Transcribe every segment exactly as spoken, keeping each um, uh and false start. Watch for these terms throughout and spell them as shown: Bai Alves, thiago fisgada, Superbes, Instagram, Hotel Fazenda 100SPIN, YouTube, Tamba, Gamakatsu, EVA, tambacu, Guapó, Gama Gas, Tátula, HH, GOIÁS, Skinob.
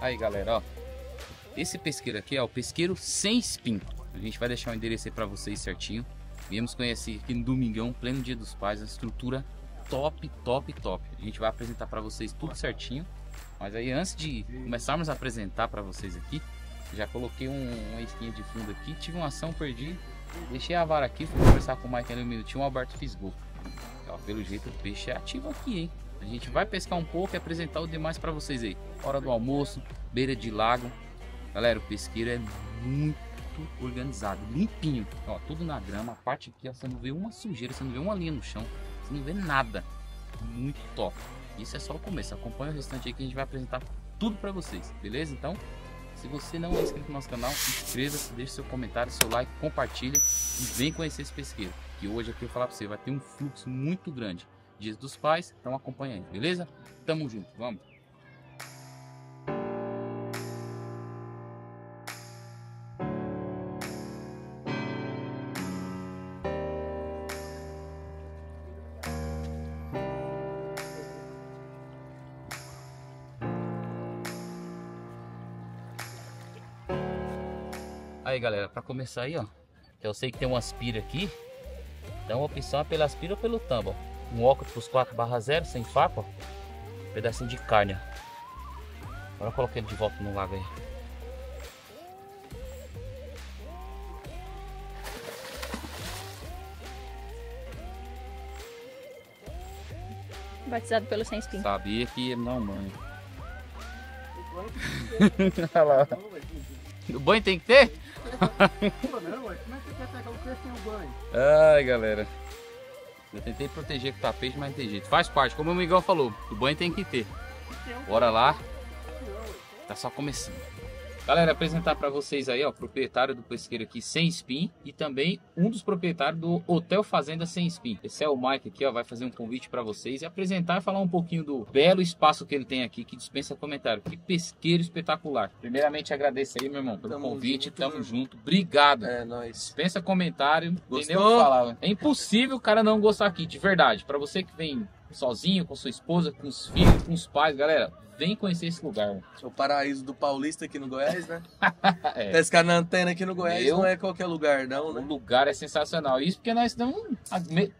Aí galera, ó, esse pesqueiro aqui é o pesqueiro cem spin. A gente vai deixar o endereço aí pra vocês certinho. Viemos conhecer aqui no domingão, pleno dia dos pais, a estrutura top, top, top. A gente vai apresentar pra vocês tudo certinho. Mas aí antes de começarmos a apresentar pra vocês aqui, já coloquei um, uma isquinha de fundo aqui, tive uma ação, perdi, deixei a vara aqui, fui conversar com o Mike ali um minutinho, o Alberto fez gol. Ó, pelo jeito o peixe é ativo aqui, hein? A gente vai pescar um pouco e apresentar o demais para vocês aí. Hora do almoço, beira de lago. Galera, o pesqueiro é muito organizado, limpinho. Ó, tudo na grama, a parte aqui, ó, você não vê uma sujeira, você não vê uma linha no chão, você não vê nada. Muito top. Isso é só o começo, acompanha o restante aí que a gente vai apresentar tudo para vocês, beleza? Então, se você não é inscrito no nosso canal, inscreva-se, deixe seu comentário, seu like, compartilha e vem conhecer esse pesqueiro. Que hoje aqui eu vou falar para você, vai ter um fluxo muito grande. Dias dos pais, então acompanha aí, beleza? Tamo junto, vamos! Aí galera, pra começar aí, ó, eu sei que tem um aspira aqui, então a opção é pela aspira ou pelo tamba, ó. Um óculos quatro barra zero sem faca, ó. Um pedacinho de carne, ó. Agora eu coloquei ele de volta no lago aí. Batizado pelo cem spin. Sabia que não, mãe. Olha lá. O banho tem que ter? Não, ué. Como é que você quer pegar o peixe sem o banho? Ai, galera. Eu tentei proteger com o tapete, mas não tem jeito. Faz parte, como o Miguel falou, o banho tem que ter. Bora lá. Tá só começando. Galera, apresentar para vocês aí, ó, o proprietário do pesqueiro aqui cem spin e também um dos proprietários do Hotel Fazenda cem spin. Esse é o Mike aqui, ó, vai fazer um convite para vocês e apresentar e falar um pouquinho do belo espaço que ele tem aqui, que dispensa comentário. Que pesqueiro espetacular. Primeiramente, agradeço aí, meu irmão, pelo tamo convite, junto, tamo junto. Obrigado. É nóis. Dispensa comentário. Gostou? Entendeu? Falar, é impossível o cara não gostar aqui, de verdade. Para você que vem sozinho, com sua esposa, com os filhos, com os pais, galera, vem conhecer esse lugar. É o paraíso do paulista aqui no Goiás, né? É. Pescar na antena aqui no Goiás. Meu, não é qualquer lugar, não, né? O lugar é sensacional. Isso porque nós estamos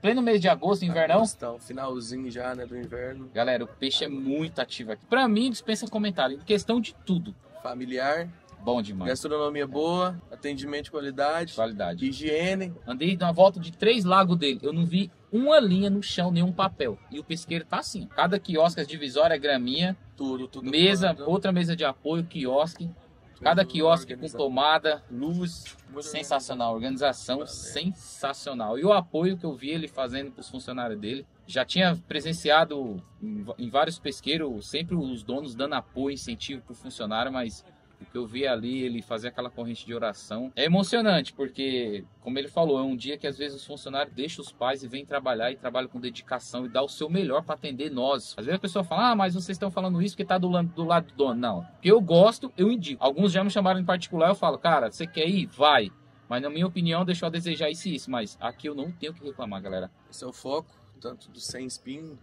pleno mês de agosto, invernão. Agostão, finalzinho já, né, do inverno. Galera, o peixe é muito ativo aqui. Pra mim, dispensa comentário. Em questão de tudo. Familiar. Bom demais. Gastronomia boa, atendimento de qualidade. Qualidade. Higiene. Andei de uma volta de três lagos dele. Eu não vi uma linha no chão, nenhum papel. E o pesqueiro tá assim. Cada quiosque, as divisórias, graminha. Tudo, tudo. Mesa, bom, outra mesa de apoio, quiosque. Cada quiosque com tomada, luz, muito sensacional. Bem. Organização Valeu. Sensacional. E o apoio que eu vi ele fazendo para os funcionários dele. Já tinha presenciado em, em vários pesqueiros, sempre os donos dando apoio, incentivo para o funcionário, mas o que eu vi ali, ele fazer aquela corrente de oração. É emocionante, porque, como ele falou, é um dia que às vezes os funcionários deixam os pais e vêm trabalhar e trabalham com dedicação e dá o seu melhor para atender nós. Às vezes a pessoa fala, ah, mas vocês estão falando isso porque tá do lado, do lado do dono. Não, porque eu gosto, eu indico. Alguns já me chamaram em particular, eu falo, cara, você quer ir? Vai. Mas na minha opinião, deixou a desejar isso e isso. Mas aqui eu não tenho o que reclamar, galera. Esse é o foco, tanto do cem spin,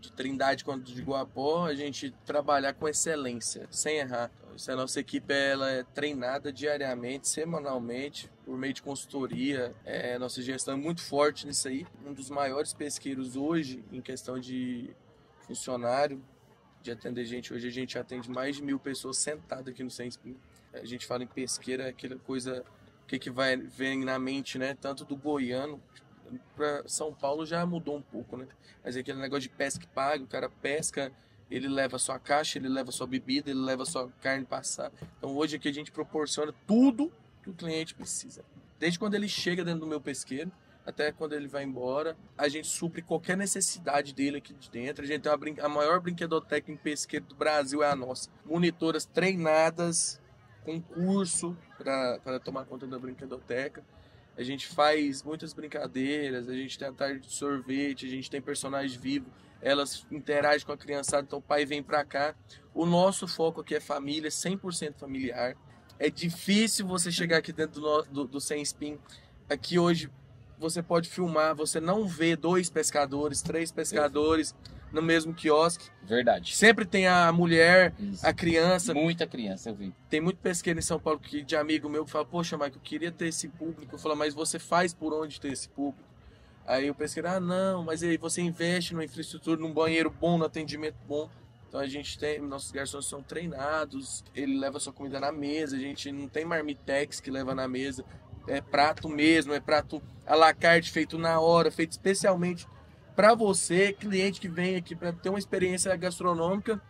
de Trindade quanto de Guapó, a gente trabalhar com excelência, sem errar. Então, a nossa equipe ela é treinada diariamente, semanalmente, por meio de consultoria. É, nossa gestão é muito forte nisso aí. Um dos maiores pesqueiros hoje, em questão de funcionário, de atender gente. Hoje a gente atende mais de mil pessoas sentadas aqui no cem spin. A gente fala em pesqueira, aquela coisa que, que vai, vem na mente, né? Tanto do goiano, para São Paulo já mudou um pouco, né? Mas é aquele negócio de pesca que paga, o cara pesca, ele leva sua caixa, ele leva sua bebida, ele leva sua carne passada. Então hoje aqui a gente proporciona tudo que o cliente precisa. Desde quando ele chega dentro do meu pesqueiro, até quando ele vai embora, a gente supre qualquer necessidade dele aqui de dentro. A gente tem uma brin- a maior brinquedoteca em pesqueiro do Brasil, é a nossa. Monitoras treinadas, com curso para tomar conta da brinquedoteca. A gente faz muitas brincadeiras, a gente tem a tarde de sorvete, a gente tem personagens vivos, elas interagem com a criançada, então o pai vem para cá. O nosso foco aqui é família, cem por cento familiar. É difícil você chegar aqui dentro do, do, do cem spin. Aqui hoje você pode filmar, você não vê dois pescadores, três pescadores no mesmo quiosque. Verdade. Sempre tem a mulher, isso, a criança. Muita criança, eu vi. Tem muito pesqueiro em São Paulo que, de amigo meu, que fala, poxa, Mike, eu queria ter esse público. Eu falo, mas você faz por onde ter esse público? Aí o pesqueiro, ah, não, mas aí você investe numa infraestrutura, num banheiro bom, num atendimento bom. Então a gente tem, nossos garçons são treinados, ele leva sua comida na mesa, a gente não tem marmitex que leva na mesa. É prato mesmo, é prato à la carte, feito na hora, feito especialmente para você, cliente que vem aqui para ter uma experiência gastronômica.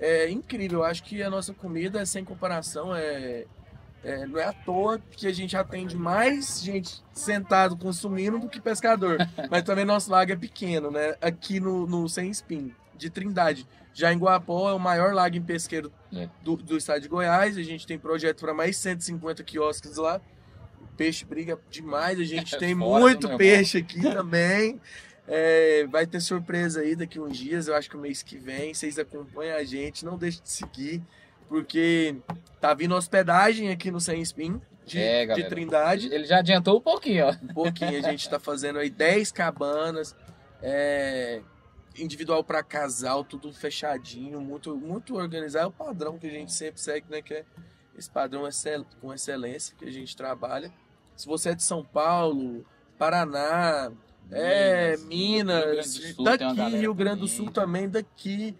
É incrível, eu acho que a nossa comida é sem comparação, é, é, não é à toa que a gente atende mais gente sentado consumindo do que pescador, mas também nosso lago é pequeno, né? Aqui no, no cem spin, de Trindade. Já em Guapó é o maior lago em pesqueiro do, do estado de Goiás, a gente tem projeto para mais cento e cinquenta quiosques lá, o peixe briga demais, a gente tem Fora muito peixe aqui também. É, vai ter surpresa aí daqui uns dias, eu acho que o mês que vem, vocês acompanham a gente, não deixem de seguir, porque tá vindo hospedagem aqui no cem spin de, é, de Trindade. Ele já adiantou um pouquinho, ó. Um pouquinho, a gente tá fazendo aí dez cabanas, é, individual para casal, tudo fechadinho, muito, muito organizado, é o padrão que a gente sempre segue, né, que é esse padrão excel, com excelência que a gente trabalha. Se você é de São Paulo, Paraná... É, Minas, Minas Sul, daqui, Rio Grande do Sul também, daqui.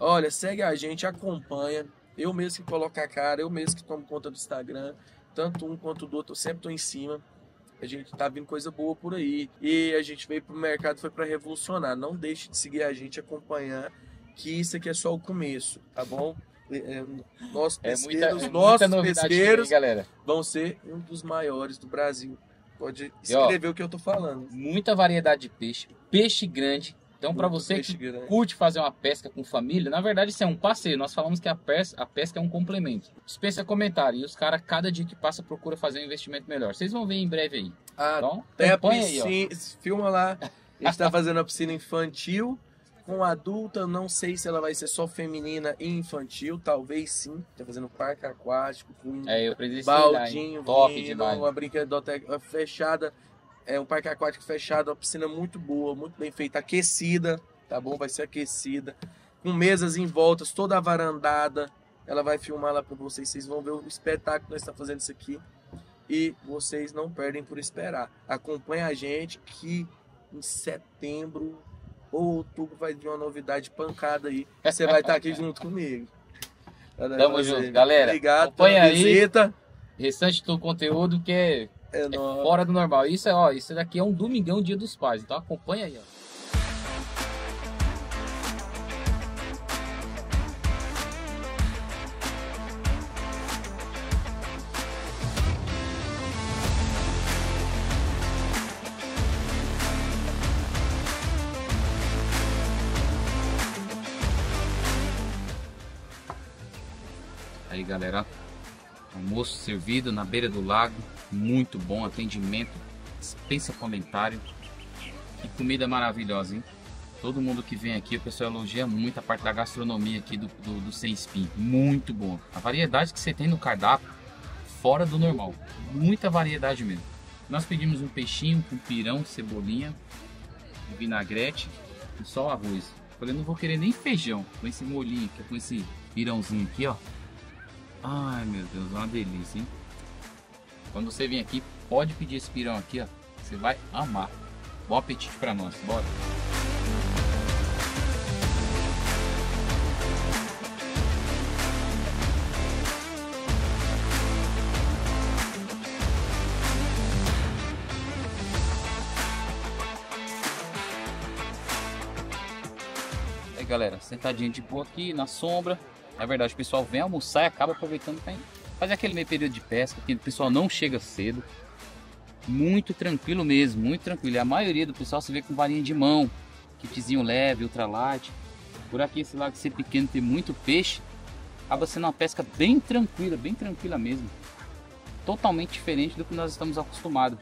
Olha, segue a gente, acompanha. Eu mesmo que coloco a cara, eu mesmo que tomo conta do Instagram. Tanto um quanto do outro, eu sempre tô em cima. A gente tá vindo coisa boa por aí. E a gente veio pro mercado, foi para revolucionar. Não deixe de seguir a gente, acompanhar, que isso aqui é só o começo, tá bom? É, nossos pesqueiros, é muita, é nossos pesqueiros também, galera, vão ser um dos maiores do Brasil. Pode escrever e, ó, o que eu tô falando. Muita variedade de peixe, peixe grande. Então, para você que grande. curte fazer uma pesca com família, na verdade isso é um passeio. Nós falamos que a pesca, a pesca é um complemento. Dispensa comentário. E os caras, cada dia que passa, procura fazer um investimento melhor. Vocês vão ver em breve aí. Ah, então, tem a piscina, aí, ó. Filma lá. A gente tá fazendo a piscina infantil com adulta. Não sei se ela vai ser só feminina e infantil. Talvez sim. Tá fazendo parque aquático com é, eu baldinho, top vino, demais. Uma brinquedoteca fechada. É um parque aquático fechado. Uma piscina muito boa, muito bem feita. Aquecida, tá bom? Vai ser aquecida. Com mesas em voltas, toda varandada. Ela vai filmar lá pra vocês. Vocês vão ver o espetáculo que nós estamos fazendo isso aqui. E vocês não perdem por esperar. Acompanhe a gente que em setembro... ou outubro vai vir uma novidade pancada aí. Você vai estar aqui junto comigo. Tamo junto, ver. galera. Obrigado Acompanha pela aí, visita. Restante do conteúdo que é, é, é fora do normal. Isso, ó, isso daqui é um domingão, dia dos pais. Então acompanha aí, ó. Aí, galera, almoço servido na beira do lago, muito bom atendimento, dispensa comentário, que comida maravilhosa, hein? Todo mundo que vem aqui, o pessoal elogia muito a parte da gastronomia aqui do, do, do cem spin, muito bom. A variedade que você tem no cardápio, fora do normal, muita variedade mesmo. Nós pedimos um peixinho com pirão, cebolinha, vinagrete e só o arroz. Falei, não vou querer nem feijão, com esse molhinho, que é com esse pirãozinho aqui, ó. Ai, meu Deus, é uma delícia, hein? Quando você vir aqui, pode pedir esse pirão aqui, ó. Você vai amar. Bom apetite pra nós, bora! aí, galera, sentadinho de boa aqui na sombra. Na verdade, o pessoal vem almoçar e acaba aproveitando para fazer aquele meio período de pesca, que o pessoal não chega cedo. Muito tranquilo mesmo, muito tranquilo. E a maioria do pessoal se vê com varinha de mão, kitzinho leve, ultralight. Por aqui, esse lago ser pequeno, tem muito peixe, acaba sendo uma pesca bem tranquila, bem tranquila mesmo. Totalmente diferente do que nós estamos acostumados.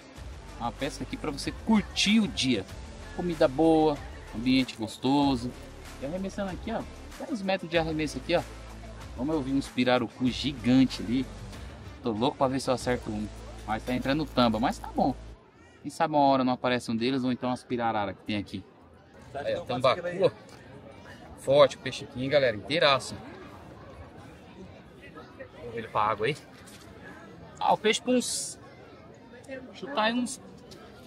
Uma pesca aqui para você curtir o dia. Comida boa, ambiente gostoso. E arremessando aqui, ó, dez metros de arremesso aqui, ó. Como eu vi uns pirarucu gigante ali. Tô louco para ver se eu acerto um. Mas tá entrando tamba, mas tá bom. Quem sabe uma hora não aparece um deles, ou então as pirararas que tem aqui. Aí, ó, tambacu. Forte o peixe aqui, hein, galera? Inteiraço. Vou ver ele pra água aí. Ah, o peixe por uns... chutar aí uns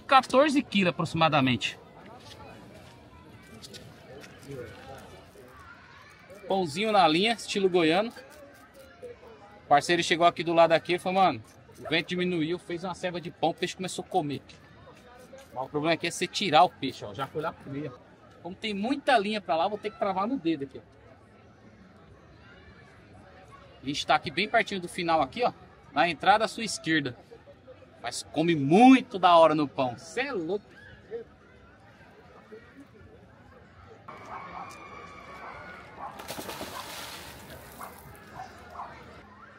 quatorze quilos aproximadamente. Pãozinho na linha, estilo goiano. O parceiro chegou aqui do lado aqui e falou, mano, o vento diminuiu, fez uma serva de pão, o peixe começou a comer. Mas o problema aqui é você tirar o peixe, ó, já foi lá comer. Como tem muita linha pra lá, vou ter que travar no dedo aqui, ó. A gente tá aqui bem pertinho do final aqui, ó, na entrada à sua esquerda. Mas come muito da hora no pão, cê é louco.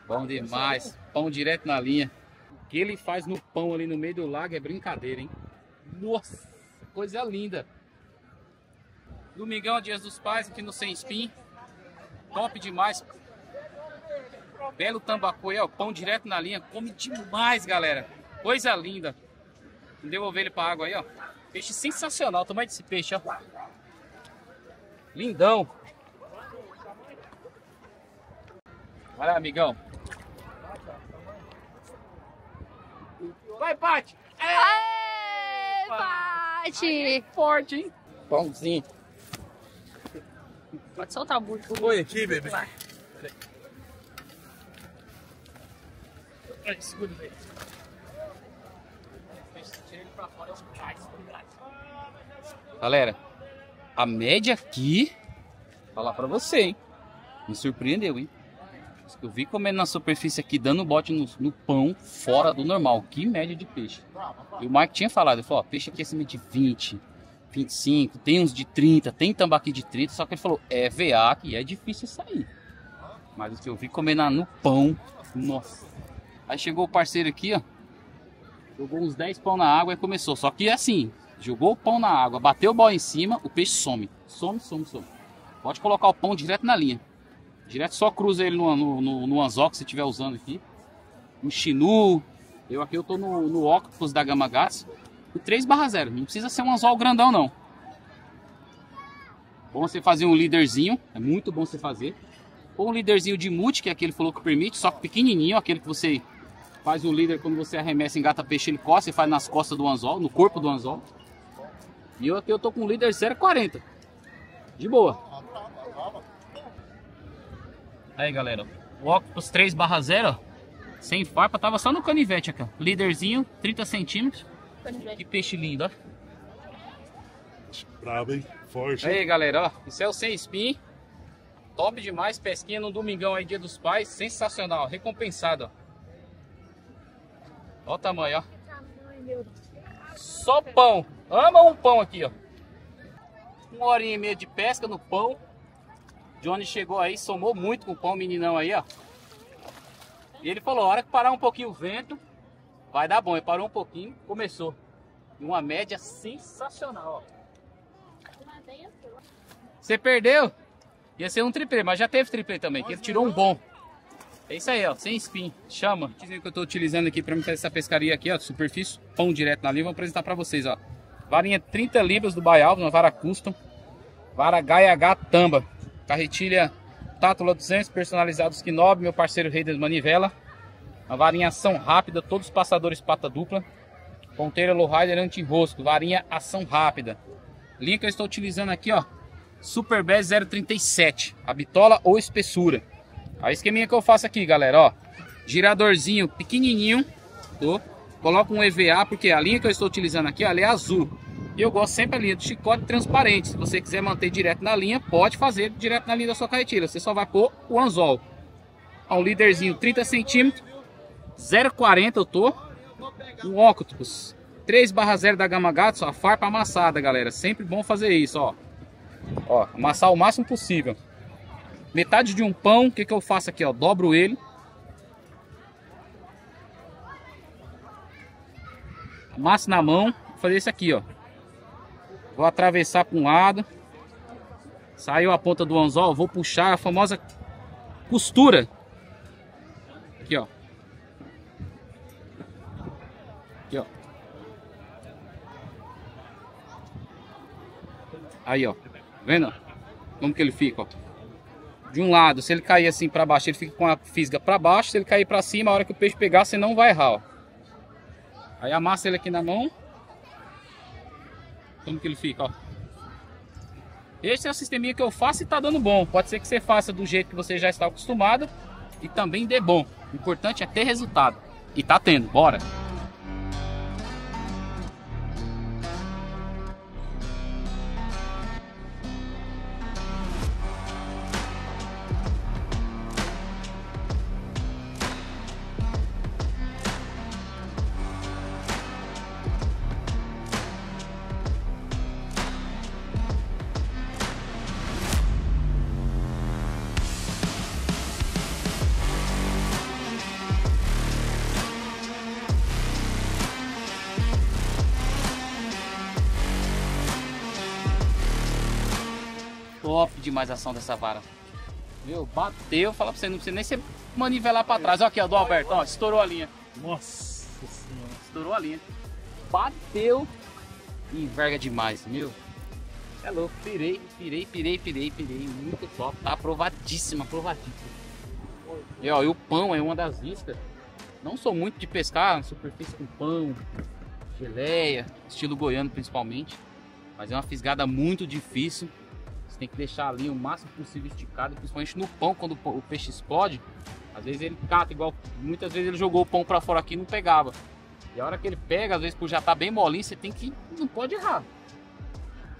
Bom demais, pão direto na linha. O que ele faz no pão ali no meio do lago é brincadeira, hein? Nossa, coisa linda. Domingão, Dias dos Pais, aqui no cem spin. Top demais. Belo tambacu aí, ó, pão direto na linha. Come demais, galera. Coisa linda. Vou devolver ele pra água aí, ó. Peixe sensacional, o tamanho desse peixe, ó. Lindão. Vai lá, amigão. Vai, Pati! Ei, Pati! Forte, hein? Pãozinho. Pode soltar o burro. Põe aqui, bebê. Vai. Ai, segura ele. Tira ele pra fora, é um gás. Galera, a média aqui, vou falar pra você, hein? Me surpreendeu, hein? Eu vi comendo na superfície aqui, dando bote no, no pão, fora do normal. Que média de peixe. E o Mike tinha falado, ele falou, ó, peixe aqui acima de vinte, vinte e cinco, tem uns de trinta, tem tambaqui de trinta, só que ele falou, é V A que é difícil sair. Mas o que eu vi comendo na, no pão, nossa. Aí chegou o parceiro aqui, ó, jogou uns dez pão na água e começou. Só que é assim, jogou o pão na água, bateu o bal em cima, o peixe some. Some, some, some. Pode colocar o pão direto na linha. Direto só cruza ele no, no, no, no anzol que você estiver usando aqui. Um chinu. Eu aqui eu tô no, no octopus da Gama Gas. O três barra zero. Não precisa ser um anzol grandão, não. Bom você fazer um líderzinho. É muito bom você fazer. Ou um líderzinho de mute, que é aquele que falou que permite. Só que pequenininho. Aquele que você faz o líder quando você arremessa, engata peixe, ele coça. Você faz nas costas do anzol, no corpo do anzol. E eu aqui eu tô com um líder zero quarenta. De boa. Aí galera, o Octopus três barra zero, sem farpa, tava só no canivete aqui, ó. Líderzinho, trinta centímetros. Que peixe lindo, ó. Brabo, hein? Forte. Aí galera, ó, isso é o cem spin. Top demais, pesquinha no domingão aí, Dia dos Pais. Sensacional, recompensado, ó. Ó o tamanho, ó. Só pão. Ama um pão aqui, ó. Uma horinha e meia de pesca no pão. Johnny chegou aí, somou muito com o pão, meninão aí, ó. E ele falou, a hora que parar um pouquinho o vento, vai dar bom. Ele parou um pouquinho, começou. E uma média sensacional, ó. Você perdeu? Ia ser um triplê, mas já teve triplê também, que ele tirou um bom. É isso aí, ó, sem spin, chama. O que eu tô utilizando aqui pra me fazer essa pescaria aqui, ó, de superfície, pão direto na linha, vou apresentar pra vocês, ó. Varinha trinta libras do Bai Alves, uma vara custom. Vara H H Tamba. Carretilha Tátula duzentos, personalizado Skinob, meu parceiro rei das manivela. Uma varinha ação rápida, todos os passadores pata dupla. Ponteira lowrider anti-rosco, varinha ação rápida. Linha que eu estou utilizando aqui, ó, Superbes zero trinta e sete, a bitola ou espessura. A esqueminha que eu faço aqui, galera, ó. Giradorzinho pequenininho, tô. Coloco um E V A, porque a linha que eu estou utilizando aqui, ó, ela é azul. E eu gosto sempre a linha de chicote transparente. Se você quiser manter direto na linha, pode fazer direto na linha da sua carretilha. Você só vai pôr o anzol. Ó, um líderzinho trinta centímetros, zero vírgula quarenta eu tô. Um Octopus três barra zero da Gamakatsu, a farpa amassada, galera. Sempre bom fazer isso, ó. Ó, amassar o máximo possível. Metade de um pão, o que que eu faço aqui, ó? Dobro ele. Amasso na mão, vou fazer isso aqui, ó. Vou atravessar para um lado. Saiu a ponta do anzol, vou puxar a famosa costura. Aqui, ó. Aqui, ó. Aí, ó. Tá vendo? Como que ele fica, ó? De um lado, se ele cair assim para baixo, ele fica com a fisga para baixo. Se ele cair para cima, a hora que o peixe pegar, você não vai errar, ó. Aí amassa ele aqui na mão. Como que ele fica, ó. Esse é o sisteminha que eu faço e tá dando bom. Pode ser que você faça do jeito que você já está acostumado e também dê bom. O importante é ter resultado. E tá tendo, bora! Top demais a ação dessa vara. Meu, bateu, fala pra você, não precisa nem se manivelar pra trás. Olha aqui, ó, do Alberto, ó, estourou a linha. Nossa Senhora. Estourou a linha. Bateu e enverga demais, meu. É louco, pirei, pirei, pirei, pirei, pirei. Muito top, tá aprovadíssima, aprovadíssima. E ó, e o pão é uma das iscas. Não sou muito de pescar superfície com pão, geleia, estilo goiano principalmente. Mas é uma fisgada muito difícil. Você tem que deixar a linha o máximo possível esticada, principalmente no pão, quando o peixe explode. Às vezes ele cata, igual muitas vezes ele jogou o pão para fora aqui e não pegava. E a hora que ele pega, às vezes por já tá bem molinho, você tem que, não pode errar.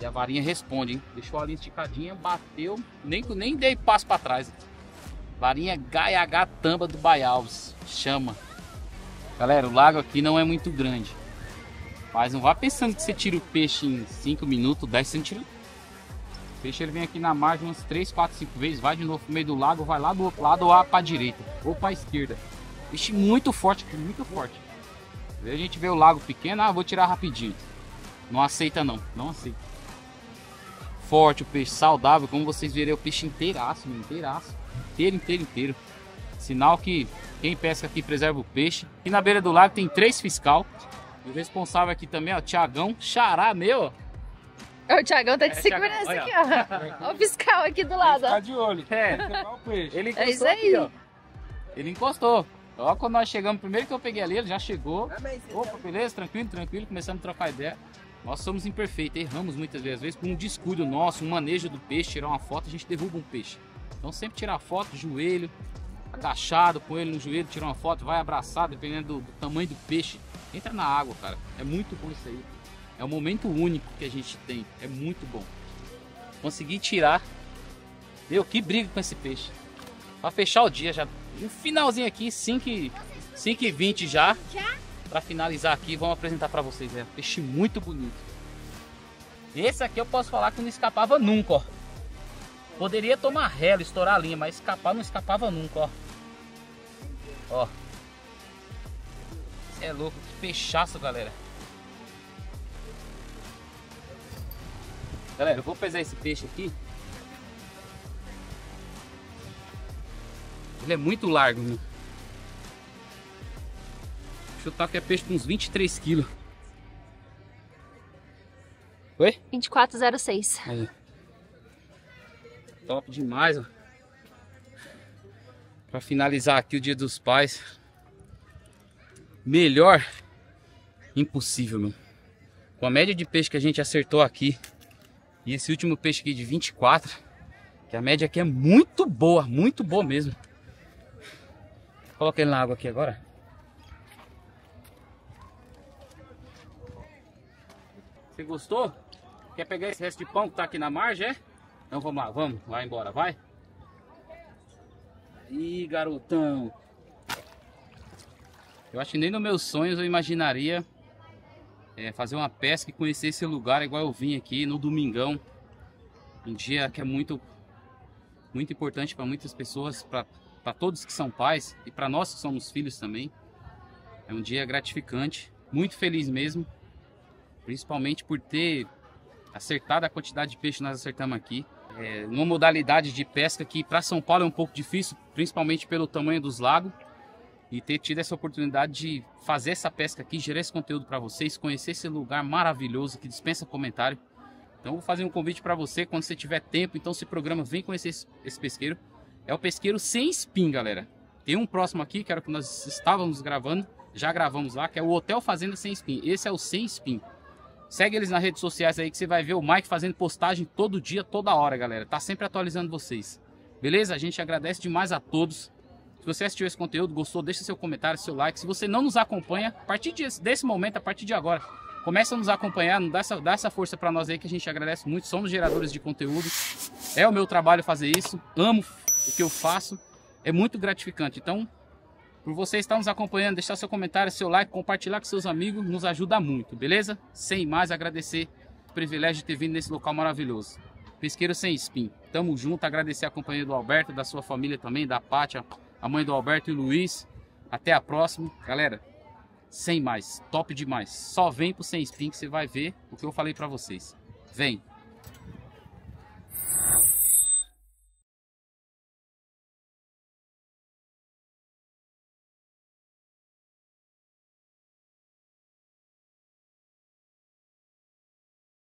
E a varinha responde, hein? Deixou a linha esticadinha, bateu, nem, nem dei passo para trás. Varinha H H Tamba do Bai Alves, chama. Galera, o lago aqui não é muito grande. Mas não vá pensando que você tira o peixe em cinco minutos, dez, você não tira. O peixe ele vem aqui na margem umas três, quatro, cinco vezes, vai de novo pro meio do lago, vai lá do outro lado, ou para a direita, ou para a esquerda. Peixe muito forte, muito forte. Às vezes a gente vê o lago pequeno, ah, vou tirar rapidinho. Não aceita não, não aceita. Forte o peixe, saudável, como vocês verem, é o peixe inteiraço, inteiraço, inteiro, inteiro, inteiro. Sinal que quem pesca aqui preserva o peixe. E na beira do lago tem três fiscal. O responsável aqui também, ó, Tiagão, xará meu, o Tiagão tá de é, segurança Thiagão, aqui, ó. Olha o fiscal aqui do lado, ó. Tá de olho. É. Ele encostou. É isso aí. Aqui, ó. Ele encostou. Ó, quando nós chegamos, primeiro que eu peguei ali, ele já chegou. Opa, beleza? Tranquilo, tranquilo. Começamos a trocar ideia. Nós somos imperfeitos, erramos muitas vezes. Às vezes, por um descuido nosso, um manejo do peixe, tirar uma foto, a gente derruba um peixe. Então, sempre tirar foto, joelho, agachado, com ele no joelho, tirar uma foto, vai abraçado, dependendo do, do tamanho do peixe. Entra na água, cara. É muito bom isso aí. É um momento único que a gente tem, é muito bom. Consegui tirar. Meu, que briga com esse peixe. Pra fechar o dia já. Um finalzinho aqui, cinco e vinte já. Já? Pra finalizar aqui, vamos apresentar pra vocês. É um peixe muito bonito. Esse aqui eu posso falar que não escapava nunca, ó. Poderia tomar relo, estourar a linha, mas escapar não escapava nunca, ó. Ó. Cê é louco, que peixaço, galera. Galera, eu vou pesar esse peixe aqui. Ele é muito largo, meu. Vou chutar que é peixe com uns vinte e três quilos. Oi? vinte e quatro zero seis. Aí. Top demais, ó. Pra finalizar aqui o Dia dos Pais. Melhor impossível, meu. Com a média de peixe que a gente acertou aqui. E esse último peixe aqui de vinte e quatro, que a média aqui é muito boa, muito boa mesmo. Coloca ele na água aqui agora. Você gostou? Quer pegar esse resto de pão que tá aqui na margem, é? Então vamos lá, vamos lá embora, vai. Ih, garotão. Eu acho que nem nos meus sonhos eu imaginaria é, fazer uma pesca e conhecer esse lugar igual eu vim aqui no domingão. Um dia que é muito, muito importante para muitas pessoas, para todos que são pais e para nós que somos filhos também. É um dia gratificante, muito feliz mesmo, principalmente por ter acertado a quantidade de peixe que nós acertamos aqui. É uma modalidade de pesca que para São Paulo é um pouco difícil, principalmente pelo tamanho dos lagos. E ter tido essa oportunidade de fazer essa pesca aqui, gerar esse conteúdo para vocês, conhecer esse lugar maravilhoso que dispensa comentário. Então vou fazer um convite para você, quando você tiver tempo, então se programa, vem conhecer esse, esse pesqueiro. É o pesqueiro cem spin, galera. Tem um próximo aqui, que era o que nós estávamos gravando, já gravamos lá, que é o Hotel Fazenda cem spin. Esse é o cem spin. Segue eles nas redes sociais aí que você vai ver o Mike fazendo postagem todo dia, toda hora, galera. Tá sempre atualizando vocês. Beleza? A gente agradece demais a todos. Se você assistiu esse conteúdo, gostou, deixa seu comentário, seu like. Se você não nos acompanha, a partir desse momento, a partir de agora, começa a nos acompanhar, dá essa, dá essa força pra nós aí que a gente agradece muito. Somos geradores de conteúdo. É o meu trabalho fazer isso. Amo o que eu faço. É muito gratificante. Então, por você estar nos acompanhando, deixar seu comentário, seu like, compartilhar com seus amigos, nos ajuda muito, beleza? Sem mais, agradecer o privilégio de ter vindo nesse local maravilhoso. Pesqueiro cem spin. Tamo junto, agradecer a companhia do Alberto, da sua família também, da Pátia, a mãe do Alberto e Luiz. Até a próxima. Galera, sem mais. Top demais. Só vem pro cem spin que você vai ver o que eu falei pra vocês. Vem.